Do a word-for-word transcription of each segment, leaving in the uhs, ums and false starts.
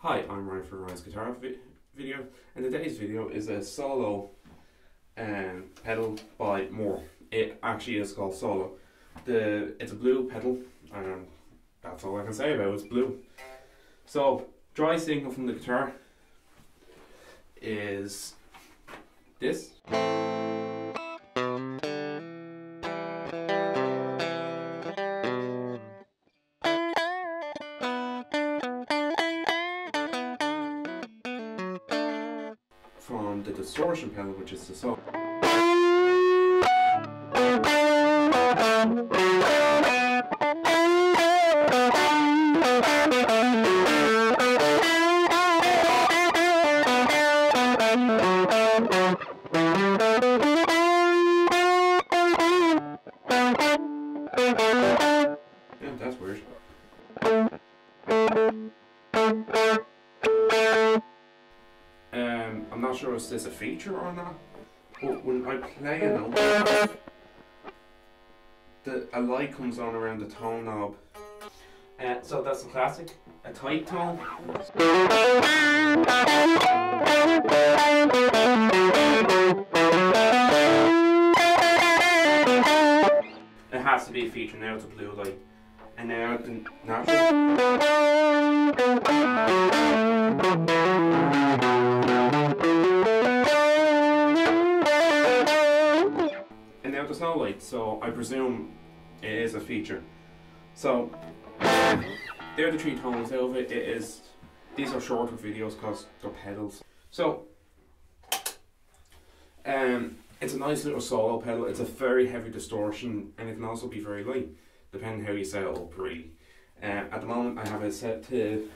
Hi, I'm Ryan from Ryan's Guitar vi Video, and today's video is a solo um, pedal by Mooer. It actually is called Solo. The It's a blue pedal, and that's all I can say about it, it's blue. So, dry signal from the guitar is this. From the distortion pedal, which is the solo. Yeah, that's weird. I'm not sure if this is a feature or not, but when I play a note, the, a light comes on around the tone knob. Uh, so that's the classic, a tight tone. It has to be a feature now, it's a blue light. And now the natural. There's no light, so I presume it is a feature. So they're the three tones out of it. It is these are shorter videos because they're pedals. So um, it's a nice little solo pedal. It's a very heavy distortion, and it can also be very light, depending how you set it up. Really, um, at the moment I have it set to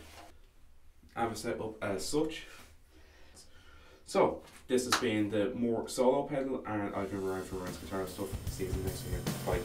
I have it set up as such. So, this has been the Mooer Solo pedal, and I've been around for Ryan's Guitar Stuff. See you in the next video. Bye.